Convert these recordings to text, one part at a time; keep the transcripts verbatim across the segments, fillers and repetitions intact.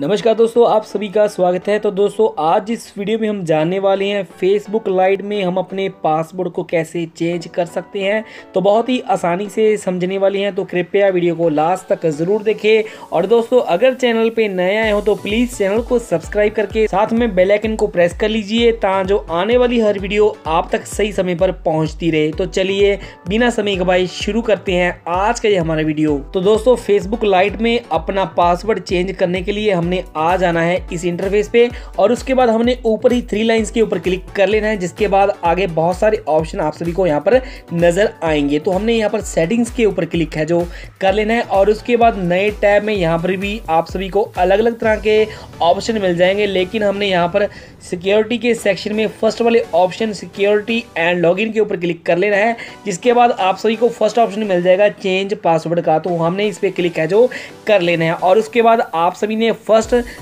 नमस्कार दोस्तों, आप सभी का स्वागत है। तो दोस्तों, आज इस वीडियो में हम जानने वाले हैं Facebook लाइट में हम अपने पासवर्ड को कैसे चेंज कर सकते हैं। तो बहुत ही आसानी से समझने वाले हैं, तो कृपया वीडियो को लास्ट तक ज़रूर देखें। और दोस्तों, अगर चैनल पे नए आए हो तो प्लीज़ चैनल को सब्सक्राइब करके साथ में बेल आइकन को प्रेस कर लीजिए, ताकि जो आने वाली हर वीडियो आप तक सही समय पर पहुँचती रहे। तो चलिए बिना समय गवाए शुरू करते हैं आज का ये हमारा वीडियो। तो दोस्तों, Facebook लाइट में अपना पासवर्ड चेंज करने के लिए हमने आ जाना है इस इंटरफेस पे, और उसके बाद हमने ऊपर ही थ्री लाइंस के ऊपर क्लिक कर लेना है, जिसके बाद आगे बहुत सारे ऑप्शन आप सभी को यहाँ पर नजर आएंगे। तो हमने यहाँ पर सेटिंग्स के ऊपर क्लिक है जो कर लेना है, और उसके बाद नए टैब में यहाँ पर भी आप सभी को अलग अलग तरह के ऑप्शन मिल जाएंगे। लेकिन हमने यहाँ पर सिक्योरिटी के सेक्शन में फर्स्ट वाले ऑप्शन सिक्योरिटी एंड लॉगिन के ऊपर क्लिक कर लेना है, जिसके बाद आप सभी को फर्स्ट ऑप्शन मिल जाएगा चेंज पासवर्ड का। तो हमने इस पर क्लिक है जो कर लेना है, और उसके बाद आप सभी ने फर्स्ट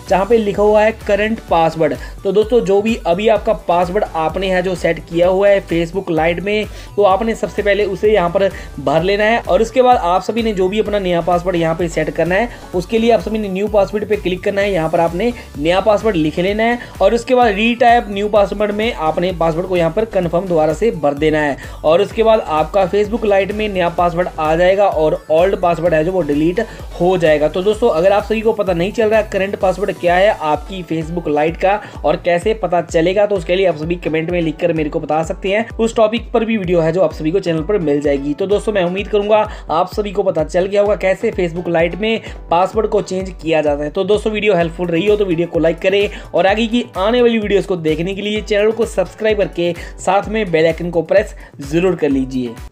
जहां पे लिखा हुआ है करंट पासवर्ड। तो दोस्तों, जो भी अभी आपका पासवर्ड आपने है जो सेट किया हुआ है Facebook लाइट में, तो आपने सबसे पहले उसे यहां पर भर लेना है। और उसके बाद आप सभी ने जो भी अपना नया पासवर्ड यहां पे सेट करना है, उसके लिए आप सभी ने न्यू पासवर्ड पे क्लिक करना है। यहां पर आपने नया पासवर्ड लिख लेना है, और उसके बाद रीटाइप न्यू पासवर्ड में आपने पासवर्ड को यहाँ पर कन्फर्म दोबारा से भर देना है। और उसके बाद आपका Facebook लाइट में नया पासवर्ड आ जाएगा और ओल्ड पासवर्ड है जो वो डिलीट हो जाएगा। तो दोस्तों, अगर आप सभी को पता नहीं चल रहा करंट पासवर्ड क्या है आपकी Facebook लाइट का और कैसे पता चलेगा, तो उसके लिए आप सभी कमेंट में लिखकर मेरे को बता सकते हैं। उस टॉपिक पर भी वीडियो है जो आप सभी को चैनल पर मिल जाएगी। तो दोस्तों, मैं उम्मीद करूंगा आप सभी को पता चल गया होगा कैसे Facebook लाइट में पासवर्ड को चेंज किया जाता है। तो दोस्तों, वीडियो हेल्पफुल रही हो तो वीडियो को लाइक करें, और आगे की आने वाली वीडियोस को देखने के लिए चैनल को सब्सक्राइब करके साथ में बेल आइकन को प्रेस जरूर कर लीजिए।